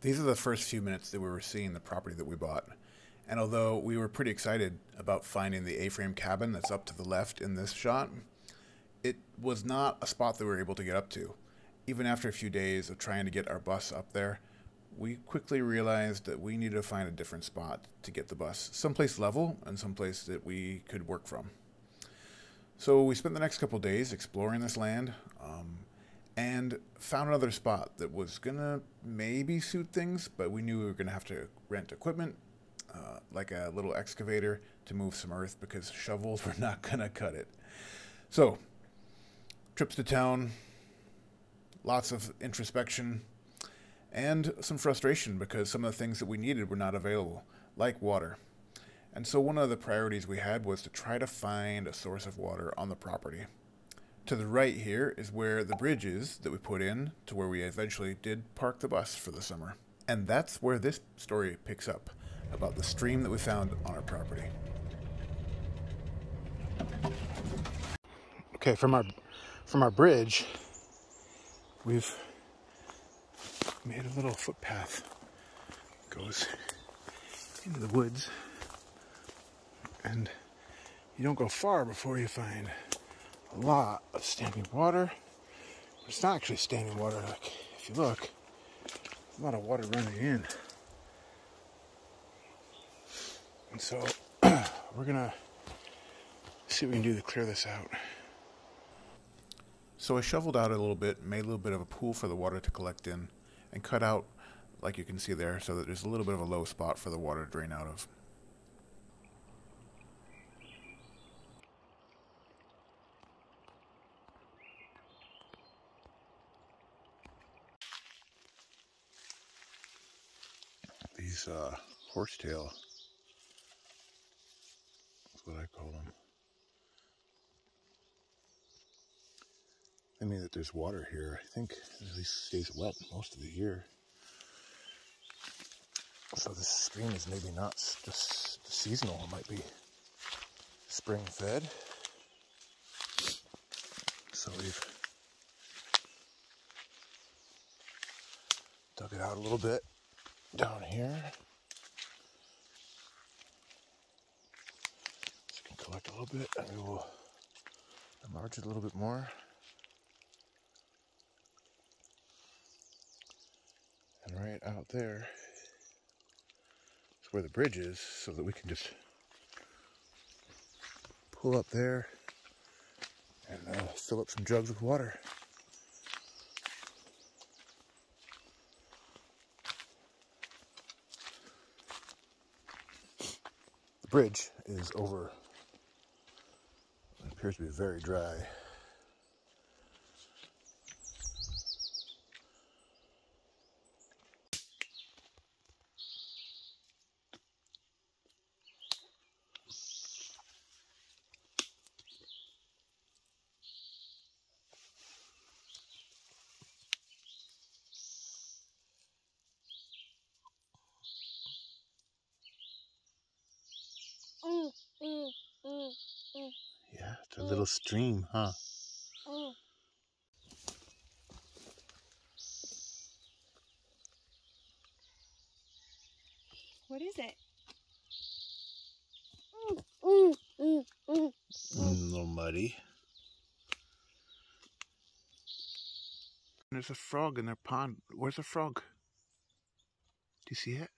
These are the first few minutes that we were seeing the property that we bought. And although we were pretty excited about finding the A-frame cabin that's up to the left in this shot, it was not a spot that we were able to get up to. Even after a few days of trying to get our bus up there, we quickly realized that we needed to find a different spot to get the bus, someplace level and someplace that we could work from. So we spent the next couple days exploring this land and found another spot that was gonna maybe suit things, but we knew we were gonna have to rent equipment, like a little excavator to move some earth because shovels were not gonna cut it. So trips to town, lots of introspection, and some frustration because some of the things that we needed were not available, like water. And so one of the priorities we had was to try to find a source of water on the property. To the right here is where the bridge is that we put in to where we eventually did park the bus for the summer. And that's where this story picks up, about the stream that we found on our property. Okay, from our bridge, we've made a little footpath that goes into the woods, and you don't go far before you find a lot of standing water. It's not actually standing water, like if you look, there's a lot of water running in. And so we're gonna see what we can do to clear this out. So I shoveled out a little bit, made a little bit of a pool for the water to collect in, and cut out, like you can see there, so that there's a little bit of a low spot for the water to drain out of. These horsetail, that's what I call them. I mean that there's water here. I think it at least stays wet most of the year. So this stream is maybe not just seasonal. It might be spring fed. So we've dug it out a little bit down here. So we can collect a little bit and we will enlarge it a little bit more. Right out there is where the bridge is, so that we can just pull up there and fill up some jugs with water. The bridge is over what appears to be very dry. Yeah, it's a little stream, huh? What is it? A little muddy. There's a frog in their pond. Where's the frog? Do you see it?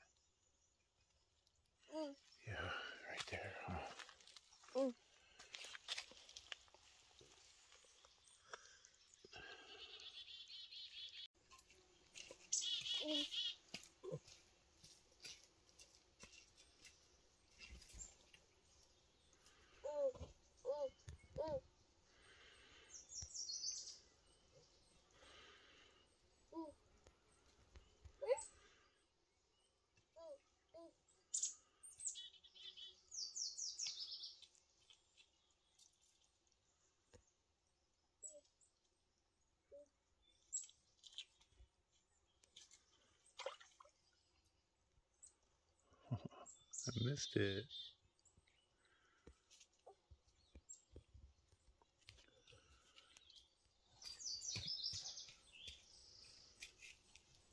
I missed it.